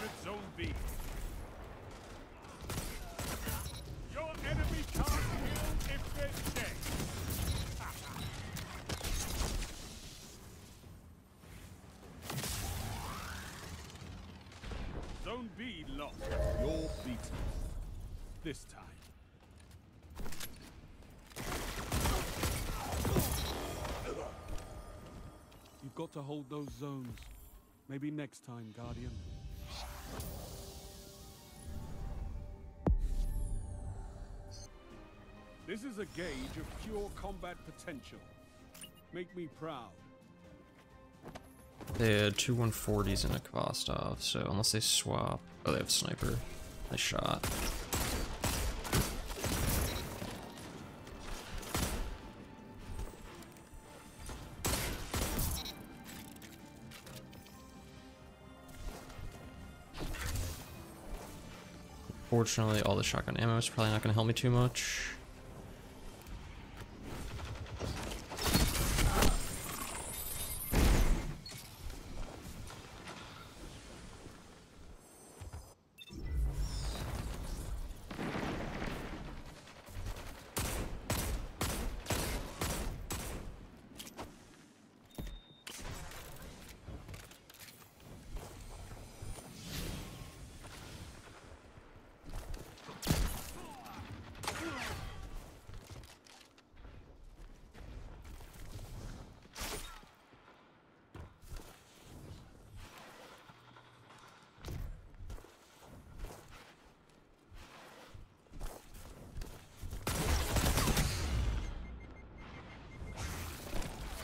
entered Zone B. Your enemy can't kill if they're dead. Zone B lost. You're beaten. This time. You've got to hold those zones. Maybe next time, Guardian. This is a gauge of pure combat potential. Make me proud. They had two 140s and a Kvostov, so unless they swap... Oh, they have sniper. Nice shot. Unfortunately, all the shotgun ammo is probably not going to help me too much.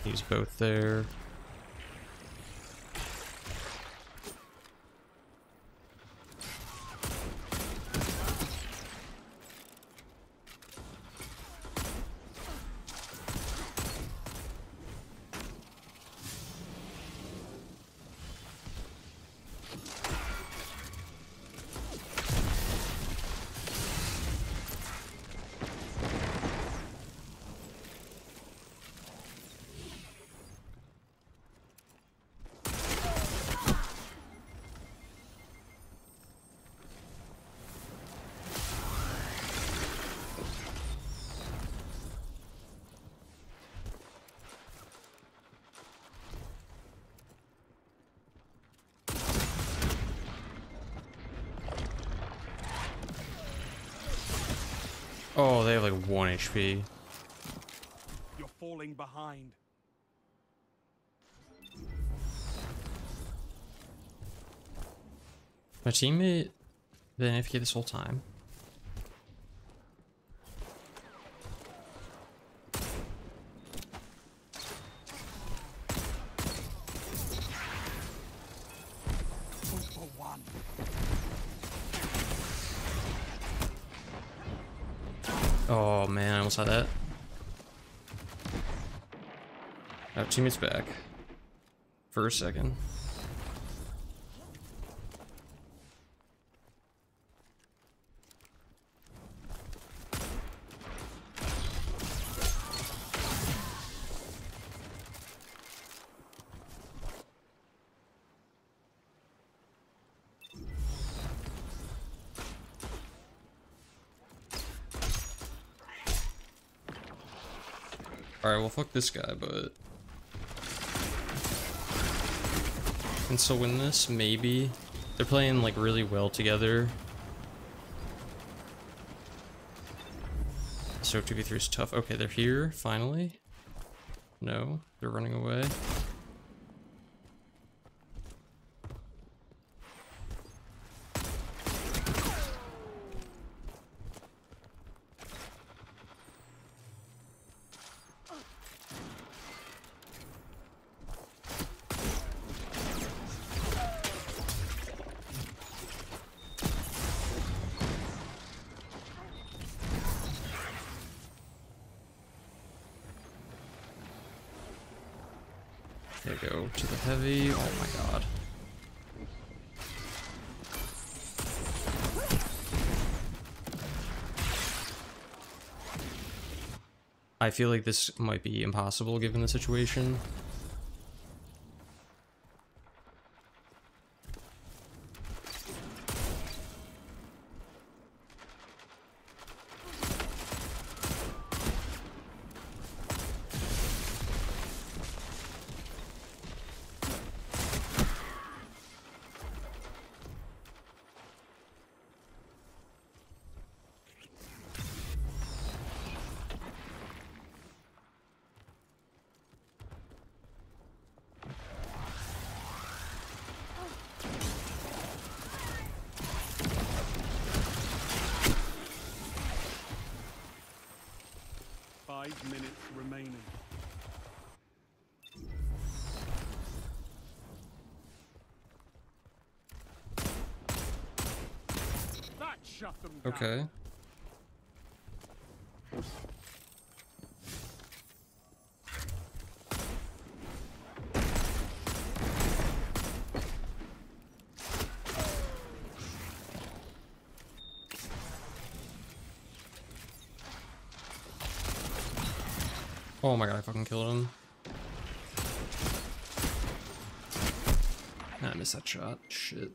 Use both there. Oh, they have like 1 HP. You're falling behind. My teammate been AFK this whole time. Oh man, I almost had that. Our teammate's back. For a second. Alright, well fuck this guy, but... Can still win this? Maybe. They're playing like really well together. So 2v3 is tough. Okay, they're here, finally. No, they're running away. Okay, go to the heavy. Oh my god. I feel like this might be impossible given the situation. 8 minutes remaining. That shut them down. Okay. Oh my god, I fucking killed him. I missed that shot. Shit.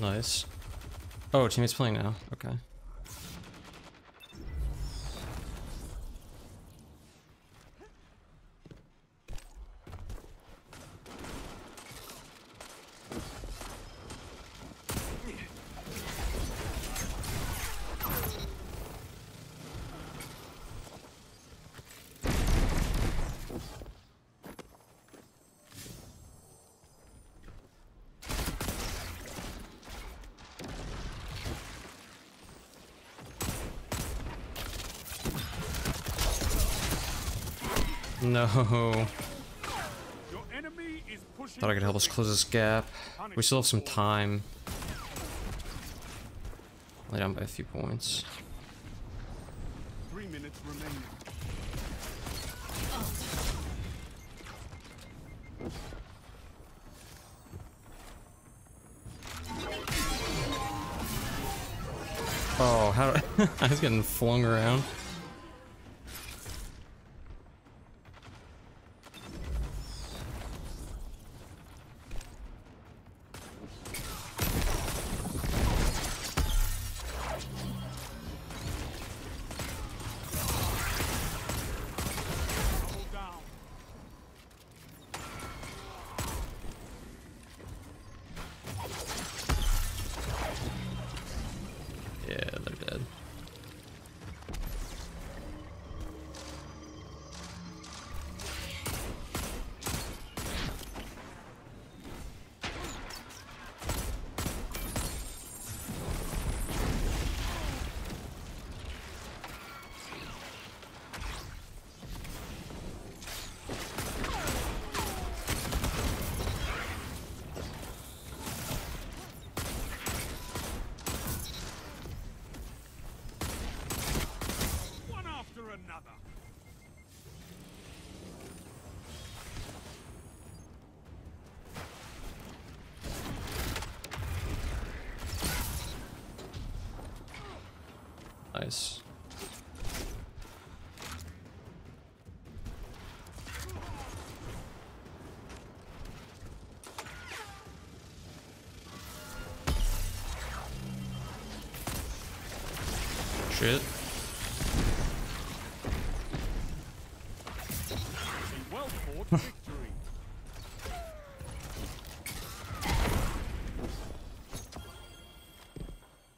Nice. Oh, teammates playing now. Okay. No. Thought I could help us close this gap. We still have some time. Lay down by a few points. 3 minutes remaining. Oh, how do I was getting flung around. Nice. Shit.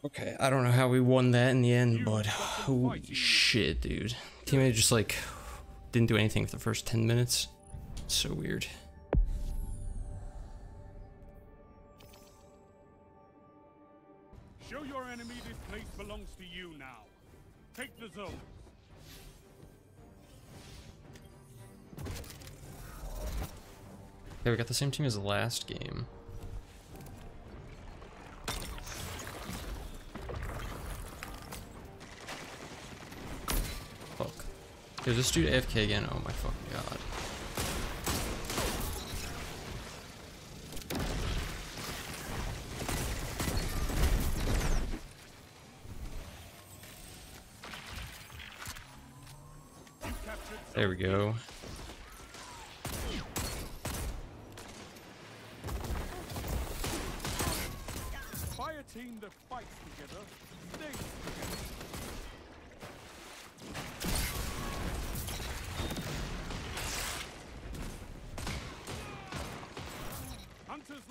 Okay, I don't know how we won that in the end, but holy shit, dude. Teammate just like didn't do anything for the first 10 minutes. It's so weird. Show your enemy this place belongs to you now. Take the zone. Yeah, we got the same team as the last game. Fuck. Yo, this dude AFK again? Oh my fucking god. There we go. Team that fights together, stays together.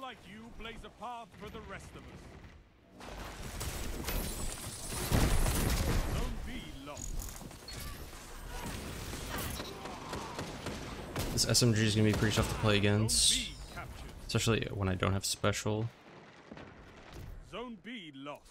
like you blaze a path for the rest of us. Don't be lost. This SMG is going to be pretty tough to play against, especially when I don't have special. Zone B lost.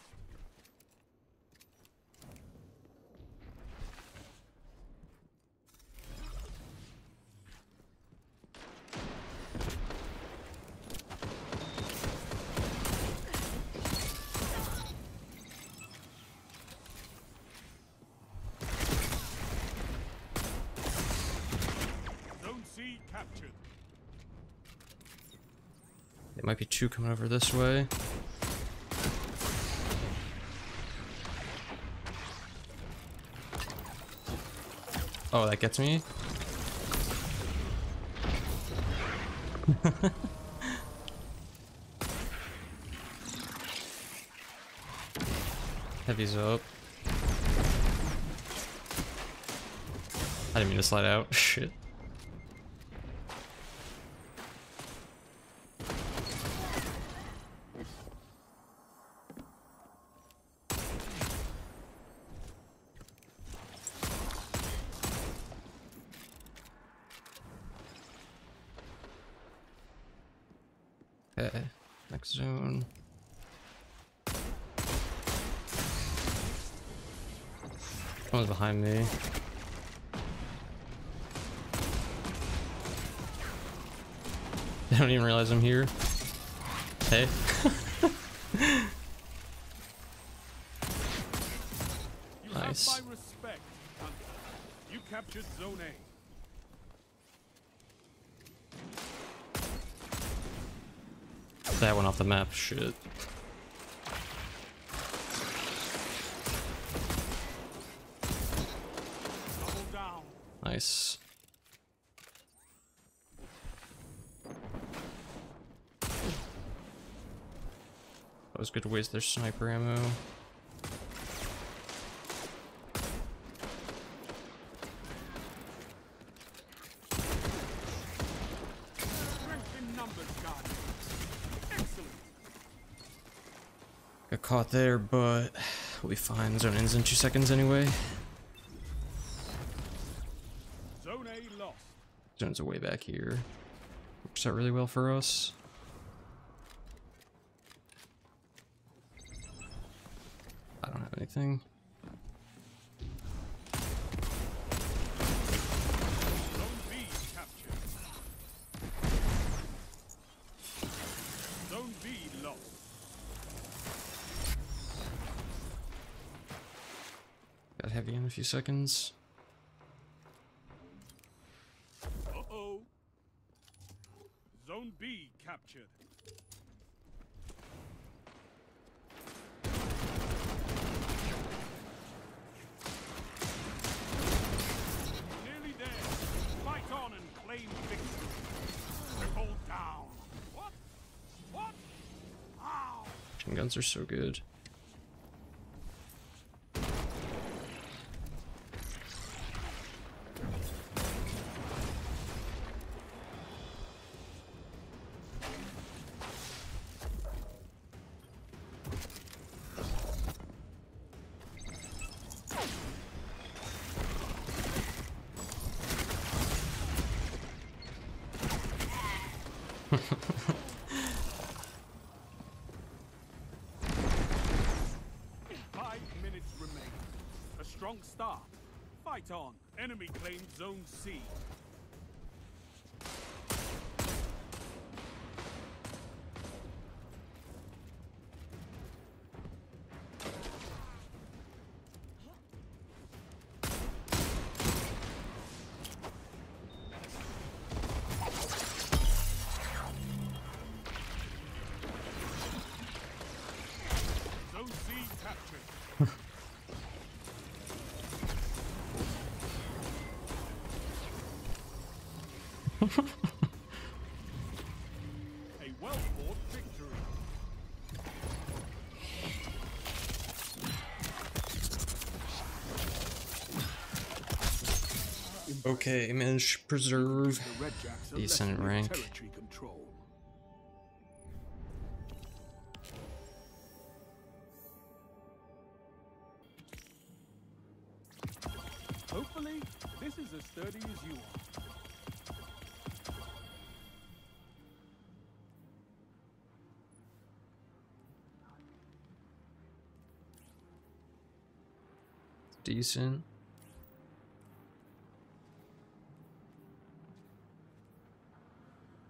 It might be two coming over this way. Oh, that gets me. Heavy's up. I didn't mean to slide out. Shit. Okay, next zone. Someone's behind me. They don't even realize I'm here. Hey. You nice. Have my respect, Hunter. You captured Zone A. That went off the map, shit. Nice. That was good to waste their sniper ammo. Got caught there, but we'll be fine. Zone ends in 2 seconds anyway. Zone A lost. Zones are way back here. Works out really well for us. I don't have anything. Zone B captured. Zone B lost. Got heavy in a few seconds. Uh-oh. Zone B captured. Nearly there. Fight on and claim victory. Hold down. What? What? Ow. Machine guns are so good. Strong start. Fight on. Enemy claimed Zone C. Zone C captured. A well-fought victory. Okay, manage preserve decent rank. This is as sturdy as you are. Decent.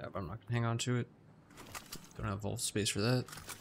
Yeah, but I'm not gonna hang on to it. Don't have vault space for that.